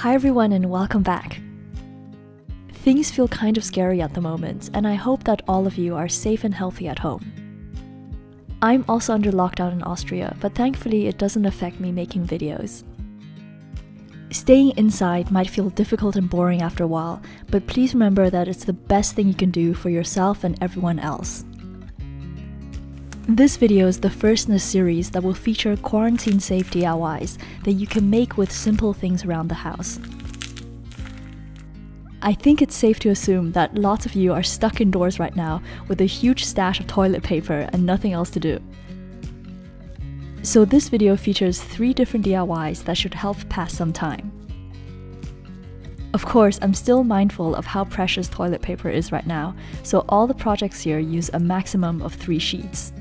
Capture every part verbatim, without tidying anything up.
Hi everyone and welcome back. Things feel kind of scary at the moment, and I hope that all of you are safe and healthy at home. I'm also under lockdown in Austria, but thankfully it doesn't affect me making videos. Staying inside might feel difficult and boring after a while, but please remember that it's the best thing you can do for yourself and everyone else. This video is the first in a series that will feature quarantine-safe D I Ys that you can make with simple things around the house. I think it's safe to assume that lots of you are stuck indoors right now with a huge stash of toilet paper and nothing else to do. So this video features three different D I Ys that should help pass some time. Of course, I'm still mindful of how precious toilet paper is right now, so all the projects here use a maximum of three sheets.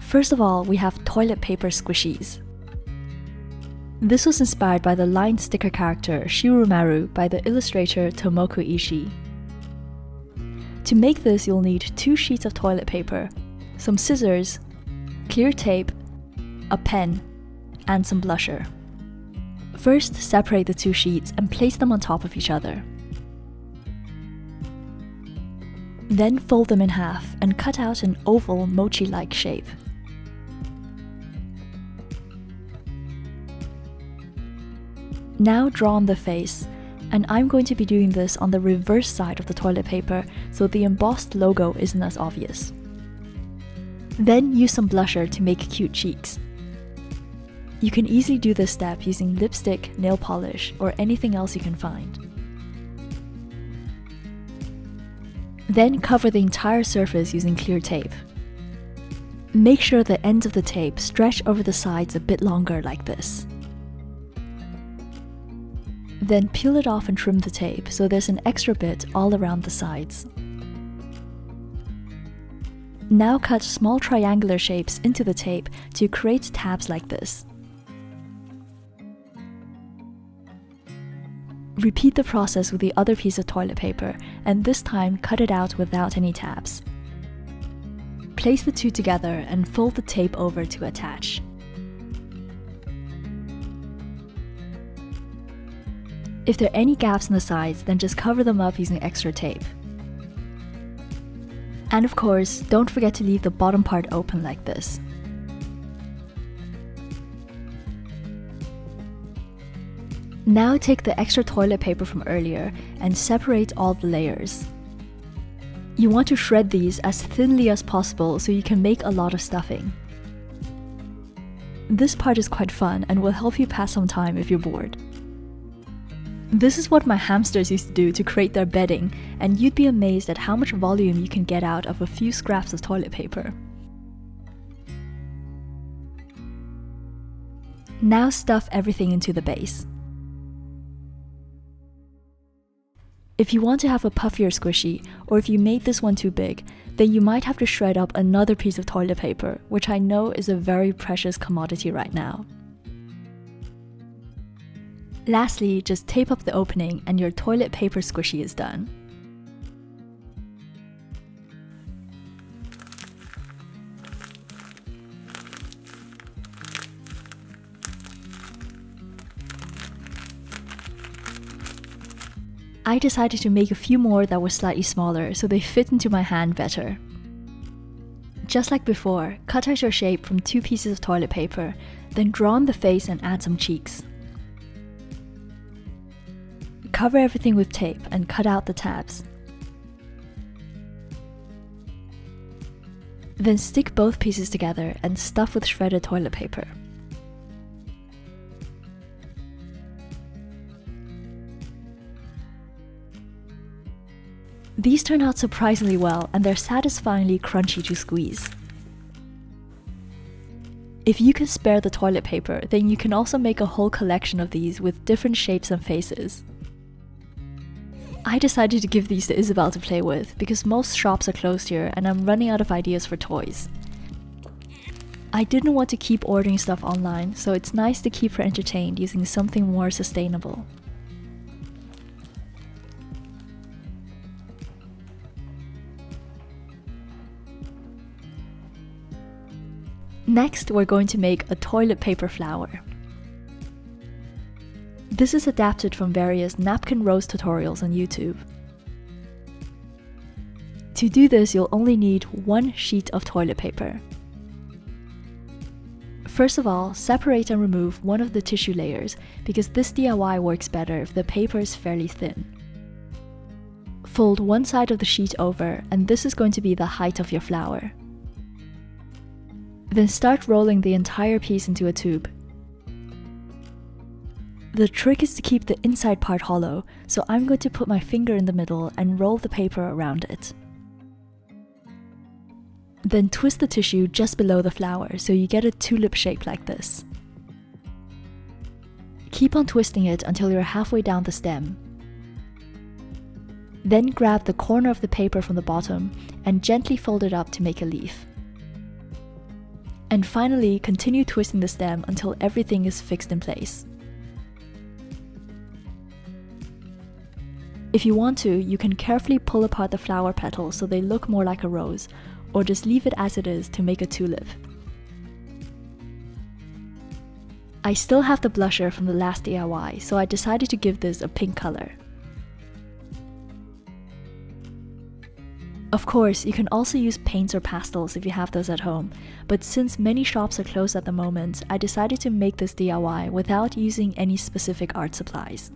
First of all, we have toilet paper squishies. This was inspired by the line sticker character Shiromaru by the illustrator Tomoko Ishii. To make this, you'll need two sheets of toilet paper, some scissors, clear tape, a pen, and some blusher. First, separate the two sheets and place them on top of each other. Then fold them in half and cut out an oval mochi-like shape. Now draw on the face, and I'm going to be doing this on the reverse side of the toilet paper so the embossed logo isn't as obvious. Then use some blusher to make cute cheeks. You can easily do this step using lipstick, nail polish, or anything else you can find. Then cover the entire surface using clear tape. Make sure the ends of the tape stretch over the sides a bit longer like this. Then peel it off and trim the tape so there's an extra bit all around the sides. Now cut small triangular shapes into the tape to create tabs like this. Repeat the process with the other piece of toilet paper, and this time cut it out without any tabs. Place the two together and fold the tape over to attach. If there are any gaps in the sides, then just cover them up using extra tape. And of course, don't forget to leave the bottom part open like this. Now take the extra toilet paper from earlier and separate all the layers. You want to shred these as thinly as possible so you can make a lot of stuffing. This part is quite fun and will help you pass some time if you're bored. This is what my hamsters used to do to create their bedding, and you'd be amazed at how much volume you can get out of a few scraps of toilet paper. Now stuff everything into the base. If you want to have a puffier squishy, or if you made this one too big, then you might have to shred up another piece of toilet paper, which I know is a very precious commodity right now. Lastly, just tape up the opening and your toilet paper squishy is done. I decided to make a few more that were slightly smaller so they fit into my hand better. Just like before, cut out your shape from two pieces of toilet paper, then draw on the face and add some cheeks. Cover everything with tape and cut out the tabs. Then stick both pieces together and stuff with shredded toilet paper. These turn out surprisingly well, and they're satisfyingly crunchy to squeeze. If you can spare the toilet paper, then you can also make a whole collection of these with different shapes and faces. I decided to give these to Isabel to play with because most shops are closed here and I'm running out of ideas for toys. I didn't want to keep ordering stuff online, so it's nice to keep her entertained using something more sustainable. Next, we're going to make a toilet paper flower. This is adapted from various napkin roast tutorials on YouTube. To do this, you'll only need one sheet of toilet paper. First of all, separate and remove one of the tissue layers, because this D I Y works better if the paper is fairly thin. Fold one side of the sheet over, and this is going to be the height of your flower. Then start rolling the entire piece into a tube. The trick is to keep the inside part hollow, so I'm going to put my finger in the middle and roll the paper around it. Then twist the tissue just below the flower, so you get a tulip shape like this. Keep on twisting it until you're halfway down the stem. Then grab the corner of the paper from the bottom and gently fold it up to make a leaf. And finally, continue twisting the stem until everything is fixed in place. If you want to, you can carefully pull apart the flower petals so they look more like a rose, or just leave it as it is to make a tulip. I still have the blusher from the last D I Y, so I decided to give this a pink color. Of course, you can also use paints or pastels if you have those at home, but since many shops are closed at the moment, I decided to make this D I Y without using any specific art supplies.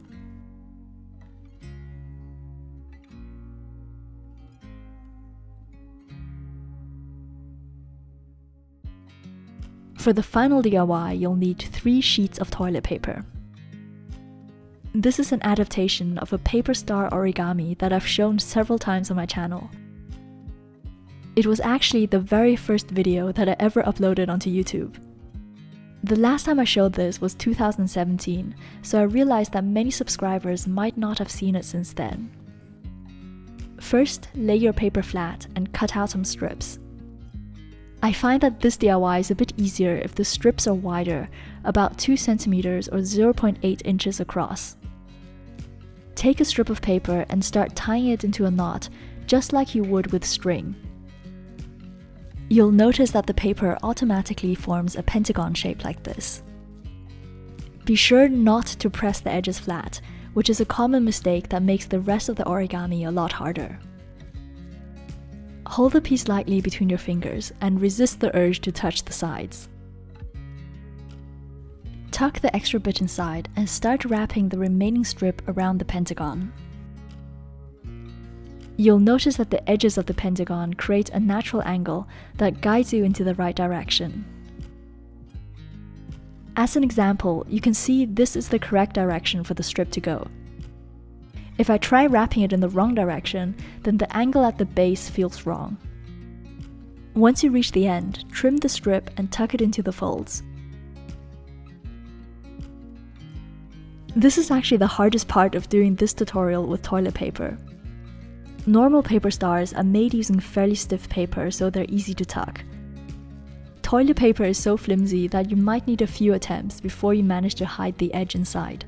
For the final D I Y, you'll need three sheets of toilet paper. This is an adaptation of a paper star origami that I've shown several times on my channel. It was actually the very first video that I ever uploaded onto YouTube. The last time I showed this was two thousand seventeen, so I realized that many subscribers might not have seen it since then. First, lay your paper flat and cut out some strips. I find that this D I Y is a bit easier if the strips are wider, about two centimeters or zero point eight inches across. Take a strip of paper and start tying it into a knot, just like you would with string. You'll notice that the paper automatically forms a pentagon shape like this. Be sure not to press the edges flat, which is a common mistake that makes the rest of the origami a lot harder. Hold the piece lightly between your fingers and resist the urge to touch the sides. Tuck the extra bit inside and start wrapping the remaining strip around the pentagon. You'll notice that the edges of the pentagon create a natural angle that guides you into the right direction. As an example, you can see this is the correct direction for the strip to go. If I try wrapping it in the wrong direction, then the angle at the base feels wrong. Once you reach the end, trim the strip and tuck it into the folds. This is actually the hardest part of doing this tutorial with toilet paper. Normal paper stars are made using fairly stiff paper, so they're easy to tuck. Toilet paper is so flimsy that you might need a few attempts before you manage to hide the edge inside.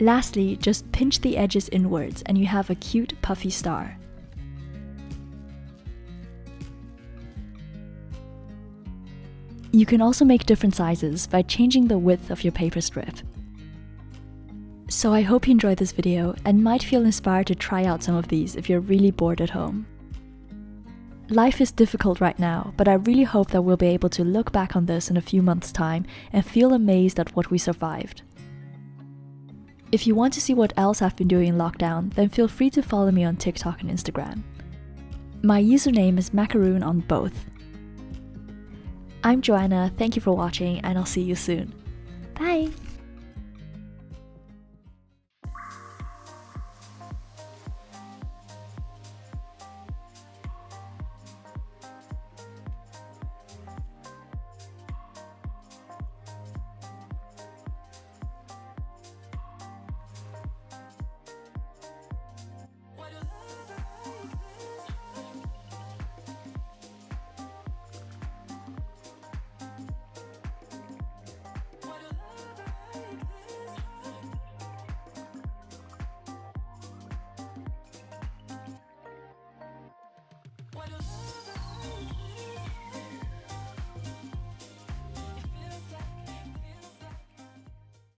Lastly, just pinch the edges inwards and you have a cute puffy star. You can also make different sizes by changing the width of your paper strip. So I hope you enjoyed this video and might feel inspired to try out some of these if you're really bored at home. Life is difficult right now, but I really hope that we'll be able to look back on this in a few months' time and feel amazed at what we survived. If you want to see what else I've been doing in lockdown, then feel free to follow me on TikTok and Instagram. My username is maqaroon on both. I'm Joanna, thank you for watching, and I'll see you soon. Bye!